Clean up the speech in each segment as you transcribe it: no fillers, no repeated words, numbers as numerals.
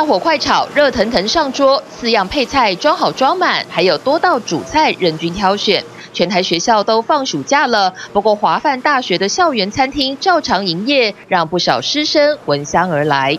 大火快炒，热腾腾上桌，四样配菜装好装满，还有多道主菜任君挑选。全台学校都放暑假了，不过华范大学的校园餐厅照常营业，让不少师生闻香而来。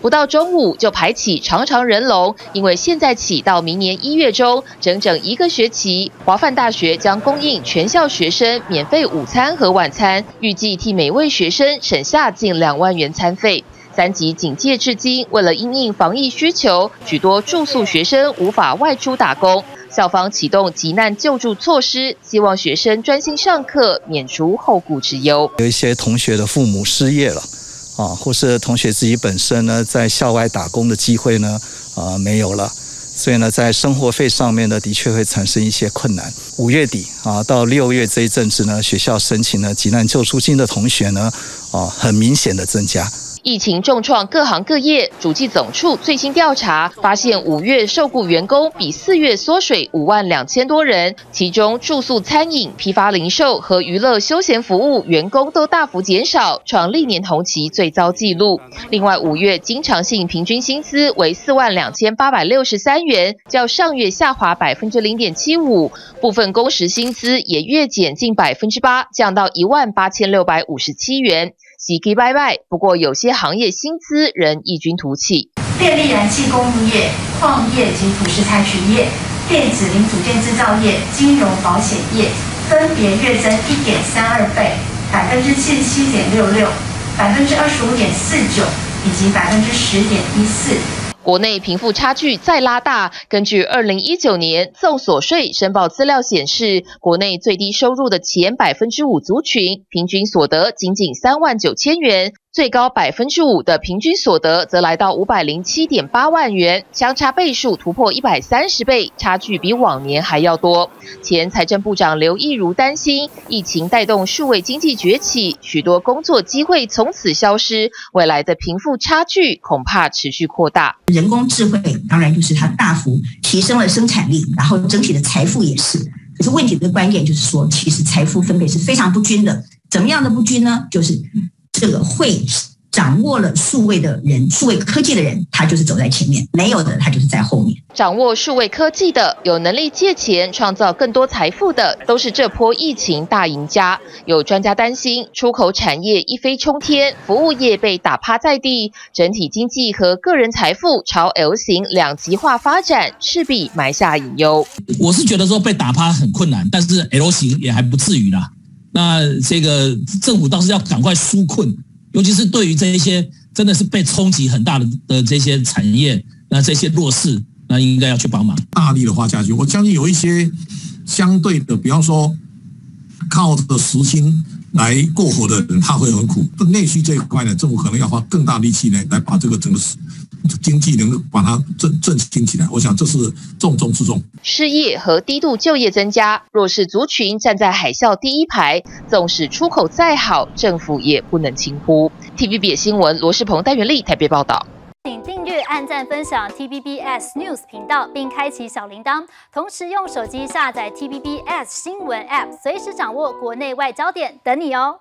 不到中午就排起长长人龙，因为现在起到明年1月中，整整1个学期，华范大学将供应全校学生免费午餐和晚餐，预计替每位学生省下近2万元餐费。3级警戒至今，为了因应防疫需求，许多住宿学生无法外出打工，校方启动急难救助措施，希望学生专心上课，免除后顾之忧。有一些同学的父母失业了。 啊，或是同学自己本身呢，在校外打工的机会呢，没有了，所以呢，在生活费上面呢，的确会产生一些困难。5月底啊，到6月这一阵子呢，学校申请了急难救助金的同学呢，很明显的增加。 疫情重创各行各业，主计总处最新调查发现，5月受雇员工比4月缩水52000多人，其中住宿、餐饮、批发零售和娱乐休闲服务员工都大幅减少，创历年同期最糟纪录。另外，5月经常性平均薪资为42863元，较上月下滑0.75%，部分工时薪资也月减近8%，降到18657元。 喜极拜拜，不过有些行业薪资仍异军突起。电力燃气供应业、矿业及土石采取业、电子零组件制造业、金融保险业分别月增1.32倍、77.66%、25.49%以及10.14%。 国内贫富差距再拉大。根据2019年综所税申报资料显示，国内最低收入的前5%族群，平均所得仅仅39000元；最高5%的平均所得则来到507.8万元，相差倍数突破130倍，差距比往年还要多。前财政部长刘益儒担心，疫情带动数位经济崛起，许多工作机会从此消失，未来的贫富差距恐怕持续扩大。 人工智慧当然就是它大幅提升了生产力，然后整体的财富也是。可是问题的关键就是说，其实财富分配是非常不均的。怎么样的不均呢？就是这个会掌握了数位的人、数位科技的人，他就是走在前面；没有的，他就是在后面。掌握数位科技的、有能力借钱创造更多财富的，都是这波疫情大赢家。有专家担心，出口产业一飞冲天，服务业被打趴在地，整体经济和个人财富朝 L 型两极化发展，势必埋下隐忧。我是觉得说被打趴很困难，但是 L 型也还不至于啦。那这个政府倒是要赶快纾困。 尤其是对于这一些真的是被冲击很大的这些产业，那这些弱势，那应该要去帮忙，大力的花下去。我相信有一些相对的，比方说靠着时薪来过活的人，他会很苦。内需这一块呢，政府可能要花更大力气呢，来把这个整个。 经济能够把它振兴起来，我想这是重中之重。失业和低度就业增加，弱势族群站在海啸第一排，纵使出口再好，政府也不能轻忽。TVBS 新闻罗世鹏、戴元丽台北报道。请订阅、按赞、分享 TVBS News 频道，并开启小铃铛，同时用手机下载 TVBS 新闻 App， 随时掌握国内外焦点，等你哦。